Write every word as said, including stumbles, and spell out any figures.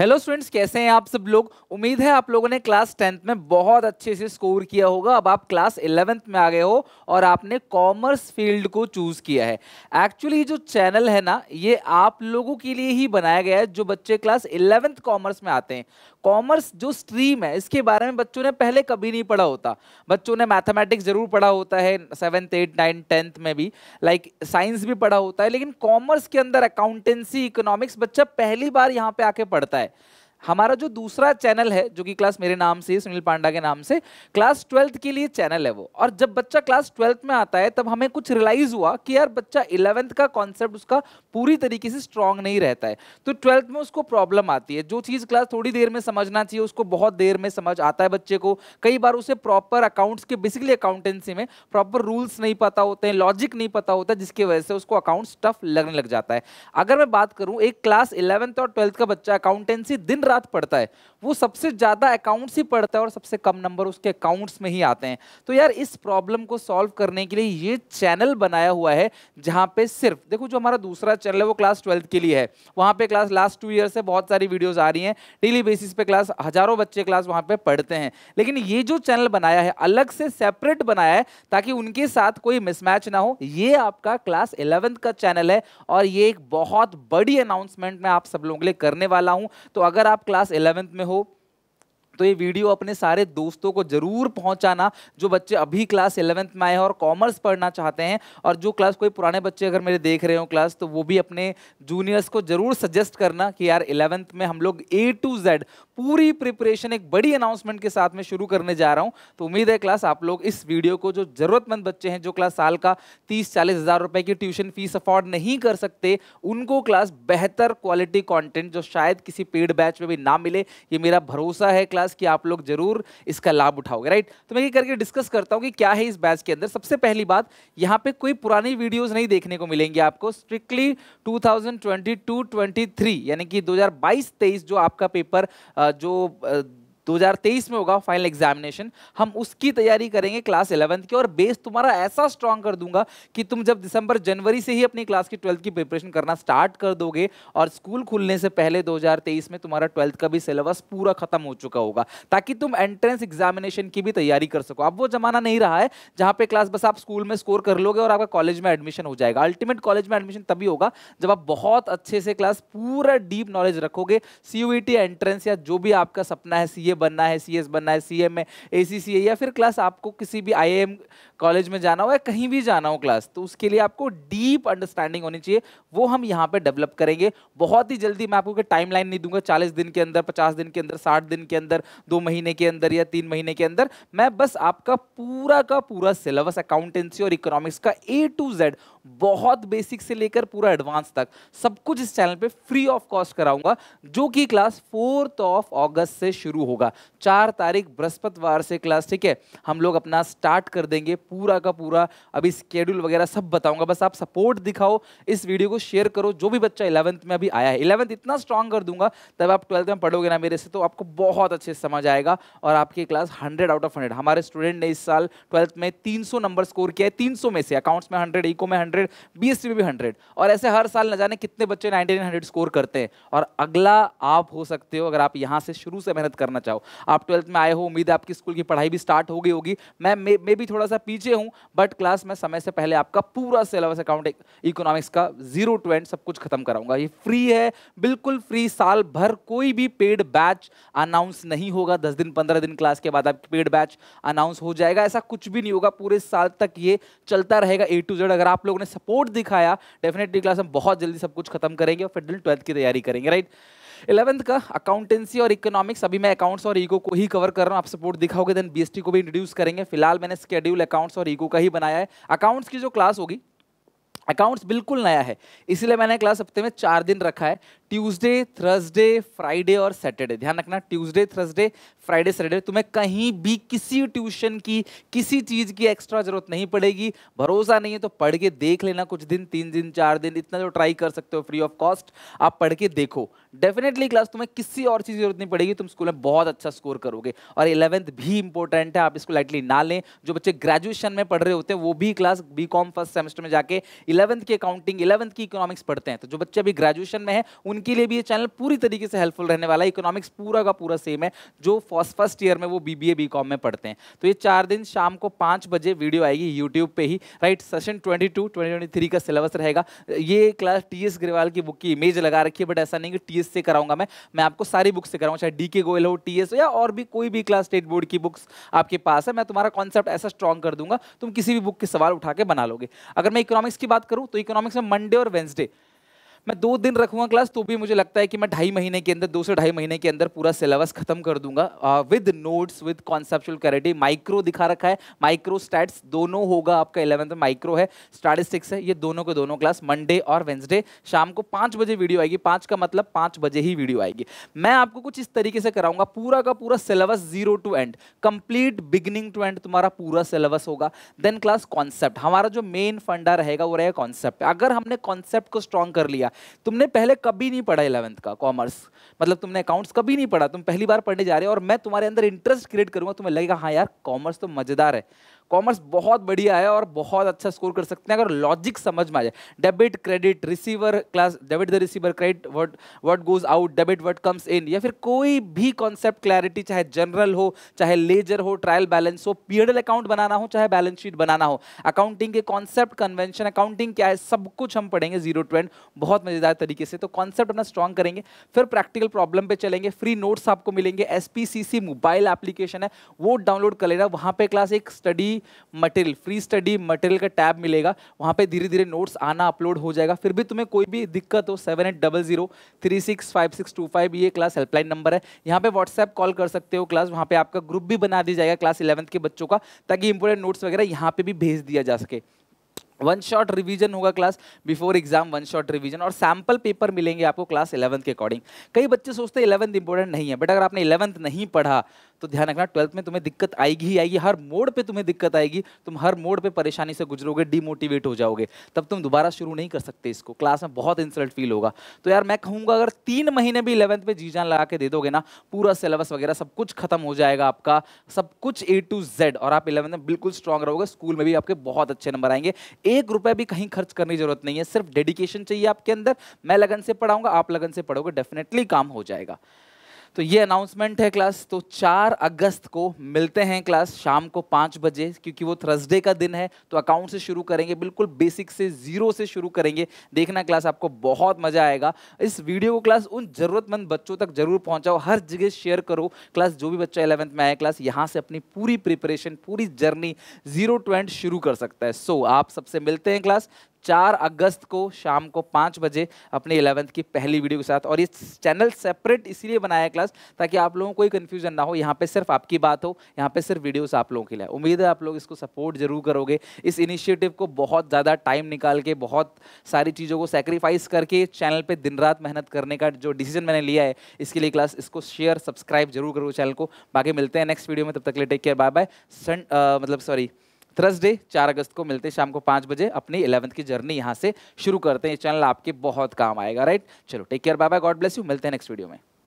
Hello students, कैसे हैं आप सब लोग। उम्मीद है आप लोगों ने क्लास टेंथ में बहुत अच्छे से स्कोर किया होगा। अब आप क्लास इलेवेंथ में आ गए हो और आपने कॉमर्स फील्ड को चूज़ किया है। एक्चुअली जो चैनल है ना, ये आप लोगों के लिए ही बनाया गया है जो बच्चे क्लास इलेवेंथ कॉमर्स में आते हैं। कॉमर्स जो स्ट्रीम है इसके बारे में बच्चों ने पहले कभी नहीं पढ़ा होता। बच्चों ने मैथमेटिक्स ज़रूर पढ़ा होता है सेवन्थ एट नाइन टेंथ में भी, लाइक साइंस भी पढ़ा होता है, लेकिन कॉमर्स के अंदर अकाउंटेंसी इकोनॉमिक्स बच्चा पहली बार यहाँ पे आके पढ़ता है। हमारा जो दूसरा चैनल है जो कि क्लास मेरे नाम से, सुनील पांडा के नाम से, क्लास ट्वेल्थ के लिए चैनल है वो। और जब बच्चा क्लास ट्वेल्थ में आता है तब हमें कुछ रियलाइज हुआ कि यार बच्चा इलेवेंथ का कॉन्सेप्ट उसका पूरी तरीके से स्ट्रांग नहीं रहता है, तो ट्वेल्थ में उसको प्रॉब्लम आती है। जो चीज़ क्लास थोड़ी देर में समझना चाहिए उसको बहुत देर में समझ आता है बच्चे को। कई बार उसे प्रॉपर अकाउंट्स के, बेसिकली अकाउंटेंसी में प्रॉपर रूल्स नहीं पता होते हैं, लॉजिक नहीं पता होता, जिसकी वजह से उसको अकाउंट्स टफ लगने लग जाता है। अगर मैं बात करूँ एक क्लास इलेवेंथ और ट्वेल्थ का बच्चा अकाउंटेंसी दिन रात पढ़ता है, वो सबसे ज्यादा अकाउंट्स ही पढ़ता है और सबसे कम नंबर उसके अकाउंट्स में ही आते हैं। तो यार इस प्रॉब्लम को सॉल्व करने के लिए ये चैनल बनाया हुआ है, जहां पे सिर्फ देखो जो हमारा दूसरा चैनल है वो क्लास ट्वेल्थ के लिए है। वहां पे क्लास लास्ट टू ईयर से बहुत सारी वीडियोस आ रही हैं डेली बेसिस पे, क्लास हजारों बच्चे क्लास वहां पे पढ़ते हैं। लेकिन ये जो चैनल बनाया है अलग से सेपरेट बनाया है ताकि उनके साथ कोई मिसमैच ना हो। ये आपका क्लास इलेवेंथ का चैनल है और ये एक बहुत बड़ी अनाउंसमेंट मैं आप सब लोगों के लिए करने वाला हूँ। तो अगर आप क्लास इलेवेंथ में हो तो ये वीडियो अपने सारे दोस्तों को जरूर पहुंचाना जो बच्चे अभी क्लास इलेवेंथ में आए हैं और कॉमर्स पढ़ना चाहते हैं। और जो क्लास कोई पुराने बच्चे अगर मेरे देख रहे हो क्लास, तो वो भी अपने जूनियर्स को जरूर सजेस्ट करना कि यार इलेवेंथ में हम लोग ए टू जेड पूरी प्रिपरेशन एक बड़ी अनाउंसमेंट के साथ में शुरू करने जा रहा हूँ। तो उम्मीद है क्लास आप लोग इस वीडियो को, जो ज़रूरतमंद बच्चे हैं जो क्लास साल का तीस चालीस हज़ार रुपये की ट्यूशन फीस अफोर्ड नहीं कर सकते, उनको क्लास बेहतर क्वालिटी कॉन्टेंट जो शायद किसी पेड बैच में भी ना मिले, ये मेरा भरोसा है क्लास कि आप लोग जरूर इसका लाभ उठाओगे, राइट। तो मैं ये करके डिस्कस करता हूँ कि क्या है इस बैच के अंदर। सबसे पहली बात, यहाँ पे कोई पुरानी वीडियोस नहीं देखने को मिलेंगी आपको। Strictly two thousand twenty two twenty three यानी कि दो हज़ार बाईस तेईस जो आपका पेपर जो दो हज़ार तेईस में होगा फाइनल एग्जामिनेशन, हम उसकी तैयारी करेंगे क्लास इलेवेंथ की। और बेस तुम्हारा ऐसा स्ट्रांग कर दूंगा कि तुम जब दिसंबर जनवरी से ही अपनी क्लास की ट्वेल्थ की प्रिपरेशन करना स्टार्ट कर दोगे और स्कूल खुलने से पहले दो हज़ार तेईस में तुम्हारा ट्वेल्थ का भी सिलेबस पूरा खत्म हो चुका होगा, ताकि तुम एंट्रेंस एग्जामिनेशन की भी तैयारी कर सको। अब वो जमाना नहीं रहा है जहाँ पे क्लास बस आप स्कूल में स्कोर कर लोगे और आपका कॉलेज में एडमिशन हो जाएगा। अल्टीमेट कॉलेज में एडमिशन तभी होगा जब आप बहुत अच्छे से क्लास पूरा डीप नॉलेज रखोगे। सीयूईटी एंट्रेंस या जो भी आपका सपना है, सीए बनना है, सीएस बनना है, सीएम में एसीसीए, या फिर क्लास आपको किसी भी आईएएम कॉलेज में जाना हो या कहीं भी जाना हो क्लास, तो उसके लिए आपको डीप अंडरस्टैंडिंग होनी चाहिए। वो हम यहाँ पे डेवलप करेंगे बहुत ही जल्दी। मैं आपको टाइम लाइन नहीं दूंगा चालीस दिन के अंदर, पचास दिन के अंदर, साठ दिन के अंदर, दो महीने के अंदर या तीन महीने के अंदर। मैं बस आपका पूरा का पूरा सिलेबस अकाउंटेंसी और इकोनॉमिक्स का ए टू जेड, बहुत बेसिक से लेकर पूरा एडवांस तक, सब कुछ इस चैनल पे फ्री ऑफ कॉस्ट कराऊंगा, जो कि क्लास फोर्थ ऑफ अगस्त से शुरू होगा। चार तारीख बृहस्पतिवार से क्लास, ठीक है, हम लोग अपना स्टार्ट कर देंगे पूरा का पूरा। अभी स्केड्यूल वगैरह सब बताऊंगा, बस आप सपोर्ट दिखाओ, इस वीडियो को शेयर करो। जो भी बच्चा इलेवेंथ में अभी आया है, इलेवेंथ इतना स्ट्रांग कर दूंगा तब आप ट्वेल्थ में पढ़ोगे ना मेरे से, तो आपको बहुत अच्छे से समझ आएगा और आपकी class hundred out of hundred. हमारे स्टूडेंट ने इस साल ट्वेल्थ में तीन सौ नंबर स्कोर किया है, तीन सौ में से अकाउंट्स में हंड्रेड, इको में हंड्रेड, बीएससी में भी हंड्रेड, और ऐसे हर साल न जाने कितने बच्चे नाइंटी नाइन हंड्रेड स्कोर करते हैं। और अगला आप हो सकते हो अगर आप यहां से शुरू से मेहनत करना चाहो। आप ट्वेल्थ में आए हो, उम्मीद है आपकी स्कूल की पढ़ाई भी स्टार्ट हो गई होगी। मैं मे, मे भी थोड़ा सा पीछे हूं, बट क्लास में समय से पहले आपका पूरा सिलेबस अकाउंट इकोनॉमिक्स का जीरो टू एंड सब कुछ खत्म कराऊंगा। ये फ्री है, बिल्कुल फ्री, साल भर। कोई भी पेड बैच अनाउंस नहीं होगा। दस दिन पंद्रह दिन क्लास के बाद आपकी पेड बैच अनाउंस हो जाएगा, ऐसा कुछ भी नहीं होगा। पूरे साल तक ये चलता रहेगा ए टू जेड। अगर आप लोगों ने सपोर्ट दिखाया, डेफिनेटली क्लास हम बहुत जल्दी सब कुछ खत्म करेंगे और फिर ट्वेल्थ की तैयारी करेंगे, राइट। इलेवेंथ का अकाउंटेंसी और इकोनॉमिक्स, अभी मैं अकाउंट्स और ईको को ही कवर कर रहा हूँ, आप सपोर्ट दिखाओगे, देन बीएसटी को भी इंट्रोड्यूस करेंगे। फिलहाल मैंने स्केड्यूल अकाउंट्स और ईको का ही बनाया है। अकाउंट्स की जो क्लास होगी, अकाउंट्स बिल्कुल नया है, इसलिए मैंने क्लास हफ्ते में चार दिन रखा है, ट्यूसडे, थर्सडे, फ्राइडे और सैटरडे। ध्यान रखना, ट्यूसडे, थर्सडे, फ्राइडे, सैटरडे। तुम्हें कहीं भी किसी ट्यूशन की, किसी चीज़ की एक्स्ट्रा जरूरत नहीं पड़ेगी। भरोसा नहीं है तो पढ़ के देख लेना कुछ दिन, तीन दिन, चार दिन, इतना जो ट्राई कर सकते हो फ्री ऑफ कॉस्ट, आप पढ़ के देखो। डेफिनेटली क्लास तुम्हें किसी और चीज़ की जरूरत नहीं पड़ेगी, तुम स्कूल में बहुत अच्छा स्कोर करोगे। और इलेवेंथ भी इंपॉर्टेंट है, आप इसको लाइटली ना लें। जो बच्चे ग्रेजुएशन में पढ़ रहे होते हैं वो भी class B com first semester में जाके इलेवेंथ की अकाउंटिंग, इलेवेंथ की इकोनॉमिक्स पढ़ते हैं। तो जो बच्चे अभी ग्रेजुएशन में है उनके लिए भी ये चैनल पूरी तरीके से हेल्पफुल रहने वाला है। इकोनॉमिक्स पूरा का पूरा सेम है जो फर्स्ट ईयर में वो बीबीए बीकॉम में पढ़ते हैं। तो ये चार दिन शाम को पाँच बजे वीडियो आएगी यूट्यूब पे ही, right. Session twenty two twenty three का सिलेबस रहेगा। ये क्लास टी एस ग्रेवाल की बुक की इमेज लगा रखी है, बट ऐसा नहीं कि टी एस से कराऊंगा मैं मैं आपको सारी बुक से कराऊंगा, चाहे डी के गोयल हो, टी एस हो, या और भी कोई भी क्लास स्टेट बोर्ड की बुक्स आपके पास है। मैं तुम्हारा कॉन्सेप्ट ऐसा स्ट्रॉन्ग कर दूंगा, तुम किसी भी बुक के सवाल उठा के बना लोगे। अगर मैं इकोनॉमिक्स की बात करूँ तो इकोनॉमिक्स में मंडे और वेंसडे मैं दो दिन रखूंगा क्लास, तो भी मुझे लगता है कि मैं ढाई महीने के अंदर, दो से ढाई महीने के अंदर पूरा सिलेबस खत्म कर दूंगा with notes, with conceptual clarity. Micro दिखा रखा है, माइक्रो स्टैट्स दोनों होगा आपका, इलेवंथ में माइक्रो है, स्टैटिस्टिक्स है, ये दोनों के दोनों क्लास मंडे और वेंसडे शाम को पाँच बजे वीडियो आएगी। पाँच का मतलब पाँच बजे ही वीडियो आएगी। मैं आपको कुछ इस तरीके से कराऊंगा, पूरा का पूरा syllabus zero to end, complete beginning to end तुम्हारा पूरा सिलेबस होगा। देन क्लास कॉन्सेप्ट, हमारा जो मेन फंडा रहेगा वो रहेगा कॉन्सेप्ट। अगर हमने कॉन्सेप्ट को स्ट्रॉन्ग कर लिया, तुमने पहले कभी नहीं पढ़ा इलेवेंथ का कॉमर्स, मतलब तुमने अकाउंट्स कभी नहीं पढ़ा, तुम पहली बार पढ़ने जा रहे हो, और मैं तुम्हारे अंदर इंटरेस्ट क्रिएट करूंगा, तुम्हें लगेगा हाँ यार कॉमर्स तो मजेदार है, कॉमर्स बहुत बढ़िया है और बहुत अच्छा स्कोर कर सकते हैं अगर लॉजिक समझ में आ जाए। Debit credit receiver class, debit the receiver, credit what what goes out, debit what comes in, या फिर कोई भी कॉन्सेप्ट क्लैरिटी, चाहे जनरल हो, चाहे लेजर हो, ट्रायल बैलेंस हो, पी एंड एल अकाउंट बनाना हो, चाहे बैलेंस शीट बनाना हो, अकाउंटिंग के कॉन्सेप्ट, कन्वेंशन, अकाउंटिंग क्या है, सब कुछ हम पढ़ेंगे जीरो टू एंड बहुत मजेदार तरीके से। तो कॉन्सेप्ट अपना स्ट्रांग करेंगे, फिर प्रैक्टिकल प्रॉब्लम पर चलेंगे। फ्री नोट्स आपको मिलेंगे, S P C C mobile application है वो डाउनलोड कर लेना, वहाँ पे क्लास एक study material, free study material का टैब मिलेगा, वहां पे धीरे धीरे नोट्स आना अपलोड हो जाएगा। फिर भी तुम्हें कोई भी दिक्कत हो, seven eight double zero three six five six two five ये क्लास हेल्पलाइन नंबर है, यहाँ पे व्हाट्सएप कॉल कर सकते हो क्लास, वहाँ पे आपका ग्रुप भी बना दिया जाएगा क्लास इलेवंथ के बच्चों का, ताकि इंपोर्टेंट नोट्स वगैरह यहाँ पे भी भेज दिया जा सके। वन शॉट रिवीजन होगा class, before exam one shot revision, और सैम्पल पेपर मिलेंगे आपको क्लास इलेवंथ के अकॉर्डिंग। कई बच्चे सोचते हैं इलेवंथ इंपॉर्टेंट नहीं है, बट अगर आपने इलेवंथ नहीं पढ़ा तो ध्यान रखना ट्वेल्थ में तुम्हें दिक्कत आएगी ही आएगी, हर मोड पे तुम्हें दिक्कत आएगी, तुम हर मोड पे परेशानी से गुजरोगे, डीमोटिवेट हो जाओगे, तब तुम दोबारा शुरू नहीं कर सकते इसको, क्लास में बहुत इंसल्ट फील होगा। तो यार मैं कहूँगा अगर तीन महीने भी इलेवंथ पे जी जान लगा के दे दोगे ना, पूरा सिलेबस वगैरह सब कुछ खत्म हो जाएगा आपका, सब कुछ ए टू जेड, और आप इलेवंथ में बिल्कुल स्ट्रांग रहोगे, स्कूल में भी आपके बहुत अच्छे नंबर आएंगे। एक रुपये भी कहीं खर्च करने की जरूरत नहीं है, सिर्फ डेडिकेशन चाहिए आपके अंदर। मैं लगन से पढ़ाऊंगा, आप लगन से पढ़ोगे, डेफिनेटली काम हो जाएगा। तो ये अनाउंसमेंट है क्लास। तो चार अगस्त को मिलते हैं क्लास शाम को पाँच बजे, क्योंकि वो थर्सडे का दिन है, तो अकाउंट से शुरू करेंगे, बिल्कुल बेसिक से, जीरो से शुरू करेंगे। देखना क्लास, आपको बहुत मज़ा आएगा। इस वीडियो को क्लास उन ज़रूरतमंद बच्चों तक जरूर पहुंचाओ, हर जगह शेयर करो क्लास, जो भी बच्चा इलेवंथ में आया क्लास यहाँ से अपनी पूरी प्रिपरेशन, पूरी जर्नी जीरो टू एंड शुरू कर सकता है। सो आप सबसे मिलते हैं क्लास चार अगस्त को शाम को पाँच बजे अपने इलेवंथ की पहली वीडियो के साथ। और ये चैनल सेपरेट इसीलिए बनाया क्लास ताकि आप लोगों को कोई कन्फ्यूजन ना हो, यहाँ पे सिर्फ आपकी बात हो, यहाँ पे सिर्फ वीडियोस आप लोगों के लिए। उम्मीद है आप लोग इसको सपोर्ट जरूर करोगे, इस इनिशिएटिव को बहुत ज़्यादा टाइम निकाल के, बहुत सारी चीज़ों को सेक्रीफाइस करके चैनल पर दिन रात मेहनत करने का जो डिसीजन मैंने लिया है, इसके लिए क्लास इसको शेयर, सब्सक्राइब जरूर करो चैनल को। बाकी मिलते हैं नेक्स्ट वीडियो में, तब तक के लिए टेक केयर, बाय बाय। सन मतलब सॉरी थर्सडे चार अगस्त को मिलते हैं शाम को पाँच बजे, अपनी इलेवंथ की जर्नी यहाँ से शुरू करते हैं। ये चैनल आपके बहुत काम आएगा, राइट। चलो take care, bye bye, God bless you, मिलते हैं नेक्स्ट वीडियो में।